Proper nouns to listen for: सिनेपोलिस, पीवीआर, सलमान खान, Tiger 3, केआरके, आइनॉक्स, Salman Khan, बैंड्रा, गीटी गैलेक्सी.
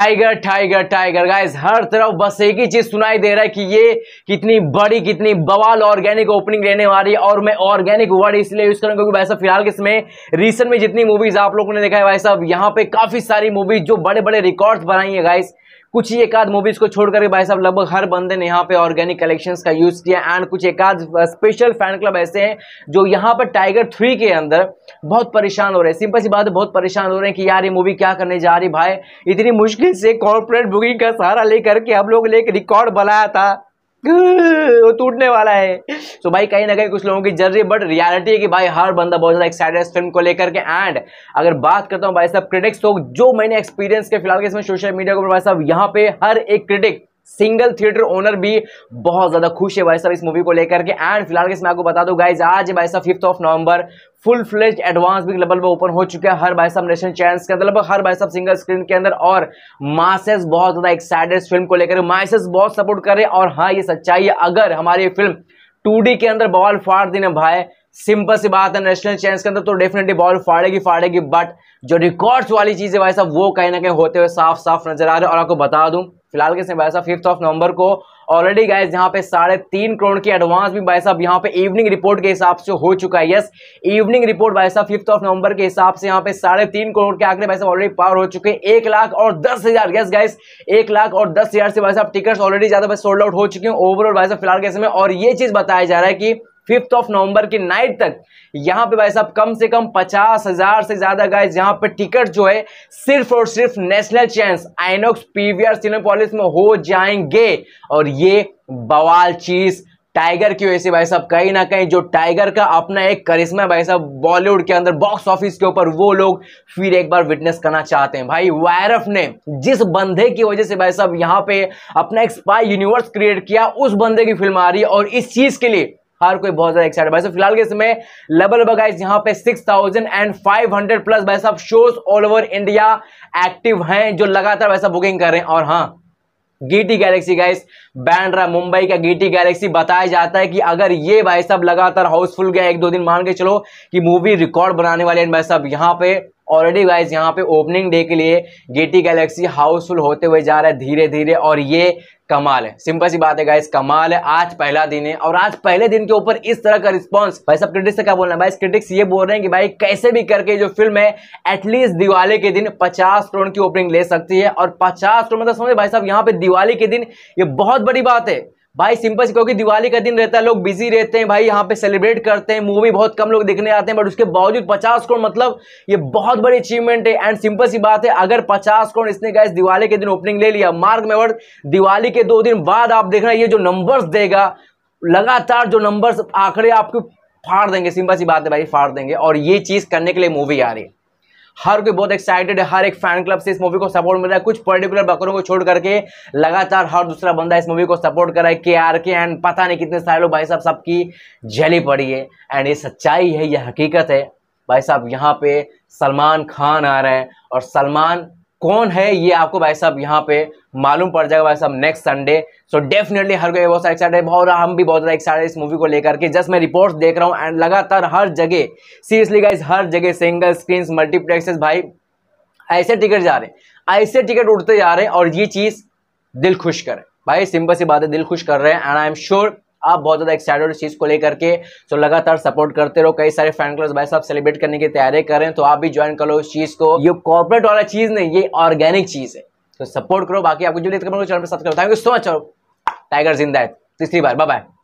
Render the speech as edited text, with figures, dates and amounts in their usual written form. Tiger tiger tiger guys, हर तरफ बस एक ही चीज सुनाई दे रहा है कि ये कितनी बड़ी कितनी बवाल ऑर्गेनिक ओपनिंग रहने वाली है। और मैं ऑर्गेनिक वर्ड इसलिए यूज करूंगा क्योंकि भाई साहब फिलहाल के समय रिसेंट में जितनी मूवीज आप लोगों ने देखा है भाई साहब, यहाँ पे काफी सारी मूवीज जो बड़े बड़े रिकॉर्ड्स बनाई है गाइस, कुछ ही एकाध मूवीज को छोड़ करके भाई साहब लगभग हर बंदे ने यहाँ पे ऑर्गेनिक कलेक्शंस का यूज किया। एंड कुछ एकाध स्पेशल फैन क्लब ऐसे हैं जो यहाँ पर टाइगर 3 के अंदर बहुत परेशान हो रहे हैं। सिंपल सी बात है, बहुत परेशान हो रहे हैं कि यार ये मूवी क्या करने जा रही भाई, इतनी मुश्किल से कॉर्पोरेट बुकिंग का सहारा लेकर के हम लोग ने एक रिकॉर्ड बनाया था, वो टूटने वाला है। तो भाई कहीं ना कहीं कुछ लोगों की जर्री, बट रियलिटी है कि भाई हर बंदा बहुत ज्यादा एक्साइटेड है फिल्म को लेकर के। एंड अगर बात करता हूँ भाई साहब क्रिटिक्स, तो जो मैंने एक्सपीरियंस के फिलहाल के इसमें सोशल मीडिया के ऊपर भाई साहब, यहाँ पे हर एक क्रिटिक सिंगल थिएटर ओनर भी बहुत ज्यादा खुश है भाई साहब इस मूवी को लेकर के। एंड फिलहाल इसमें आपको बता दूं गाइज, आज भाई साहब 5 नवंबर फुल फ्लेज एडवांस भी लेवल पे ओपन हो चुका है हर भाई साहब नेशनल चैनल्स के अंदर, लगभग हर भाई साहब सिंगल स्क्रीन के अंदर। और मासेस बहुत ज्यादा एक्साइटेड फिल्म को लेकर, मासेस बहुत सपोर्ट कर रहे हैं। और हाँ, ये सच्चाई है, अगर हमारी फिल्म 2D के अंदर बवाल फाड़ देने भाई, सिंपल सी बात है, नेशनल चैनल्स के अंदर तो डेफिनेटली बॉल फाड़ेगी। बट जो रिकॉर्ड्स वाली चीज है भाई साहब, वो कहीं ना कहीं होते हुए साफ साफ नजर आ रहे हैं। और आपको बता दूं फिलहाल के समय भाई साहब 5 नवंबर को ऑलरेडी गाइज यहाँ पे 3.5 करोड़ की एडवांस भी भाई साहब यहाँ पे इवनिंग रिपोर्ट के हिसाब से हो चुका है। यस, इवनिंग रिपोर्ट भाई साहब 5 नवंबर के हिसाब से यहाँ पे 3.5 करोड़ के आंकड़े भाई साहब ऑलरेडी पार हो चुके हैं। 1,10,000, यस गाइज 1,10,000 से भाई साहब टिकट्स ऑलरेडी ज्यादा सोल्ड आउट हो चुके हैं ओवरऑल भाई साहब फिलहाल के समय। और ये चीज बताया जा रहा है कि 5 नवंबर की नाइट तक यहाँ पे भाई साहब कम से कम 50,000 से ज्यादा गाइज यहाँ पे टिकट जो है सिर्फ और सिर्फ national channels, आइनॉक्स, पीवीआर, सिनेपोलिस में हो जाएंगे। और ये बवाल चीज टाइगर की वजह से भाई साहब, कहीं ना कहीं जो टाइगर का अपना एक करिश्मा भाई साहब बॉलीवुड के अंदर बॉक्स ऑफिस के ऊपर, वो लोग फिर एक बार विटनेस करना चाहते हैं। भाई वायरफ ने जिस बंदे की वजह से भाई साहब यहाँ पे अपना एक स्पाई यूनिवर्स क्रिएट किया, उस बंदे की फिल्म आ रही है। और इस चीज के लिए हर कोई बहुत ज्यादा एक्साइटेड भाई साहब फिलहाल के समय। लगभग गाइस यहाँ पे 6,500 प्लस भाई साहब shows all over India active हैं जो लगातार वैसा बुकिंग कर रहे हैं। और हाँ, गीटी गैलेक्सी guys, बैंड्रा Mumbai का गीटी गैलेक्सी, बताया जाता है कि अगर ये भाई साहब लगातार हाउसफुल गया, एक दो दिन मान के चलो कि मूवी रिकॉर्ड बनाने वाले हैं भाई साहब। यहाँ पे ऑलरेडी गाइज यहाँ पे ओपनिंग डे के लिए गेटी गैलेक्सी हाउसफुल होते हुए जा रहा है धीरे धीरे। और ये कमाल है, सिंपल सी बात है गाइज, कमाल है। आज पहला दिन है और आज पहले दिन के ऊपर इस तरह का रिस्पांस भाई साहब, क्रिटिक्स से क्या बोलना है भाई, क्रिटिक्स ये बोल रहे हैं कि भाई कैसे भी करके जो फिल्म है एटलीस्ट दिवाली के दिन 50 करोड़ की ओपनिंग ले सकती है। और 50 करोड़ मतलब समझे भाई साहब, यहाँ पे दिवाली के दिन ये बहुत बड़ी बात है भाई, सिंपल से, क्योंकि दिवाली का दिन रहता है, लोग बिजी रहते हैं भाई, यहाँ पे सेलिब्रेट करते हैं, मूवी बहुत कम लोग देखने आते हैं, बट उसके बावजूद 50 करोड़ मतलब ये बहुत बड़ी अचीवमेंट है। एंड सिंपल सी बात है, अगर 50 करोड़ इसने गाइस दिवाली के दिन ओपनिंग ले लिया, मार्क में वर्ड, दिवाली के 2 दिन बाद आप देखना ये जो नंबर्स देगा, लगातार जो नंबर्स आंकड़े आपको फाड़ देंगे, सिंपल सी बात है भाई, फाड़ देंगे। और ये चीज़ करने के लिए मूवी आ रही है, हर कोई बहुत एक्साइटेड है, हर एक फैन क्लब से इस मूवी को सपोर्ट मिल रहा है। कुछ पर्टिकुलर बकरों को छोड़ करके लगातार हर दूसरा बंदा इस मूवी को सपोर्ट कर रहा है, केआरके एंड पता नहीं कितने सारे लोग भाई साहब, सबकी जली पड़ी है। एंड ये सच्चाई है, ये हकीकत है भाई साहब। यहाँ पे सलमान खान आ रहे हैं, और सलमान कौन है ये आपको भाई साहब यहाँ पे मालूम पड़ जाएगा भाई साहब नेक्स्ट संडे। सो डेफिनेटली हर कोई बहुत एक्साइटेड है, और हम भी बहुत ज़्यादा एक्साइटेड इस मूवी को लेकर के। जस्ट मैं रिपोर्ट्स देख रहा हूँ एंड लगातार हर जगह, सीरियसली गाइस, हर जगह सिंगल स्क्रीन, मल्टीप्लेक्सेस भाई ऐसे टिकट जा रहे हैं, ऐसे टिकट उड़ते जा रहे हैं। और ये चीज़ दिल खुश कर भाई, सिंपल सी बात है, दिल खुश कर रहे हैं। एंड आई एम श्योर आप बहुत ज़्यादा एक्साइटेड इस चीज़ को लेकर के। तो लगातार सपोर्ट करते रहो, कई सारे फैन क्लब्स भाई साहब सेलिब्रेट करने की तैयारी करें, तो आप भी ज्वाइन करो इस चीज़ को। ये कॉर्पोरेट वाला चीज़ नहीं, ये ऑर्गेनिक चीज़ है, तो सपोर्ट करो। बाकी आपको जो चैनल पर subscribe, thank you so much. Tiger Zinda Hai तीसरी बार, बाय बाय।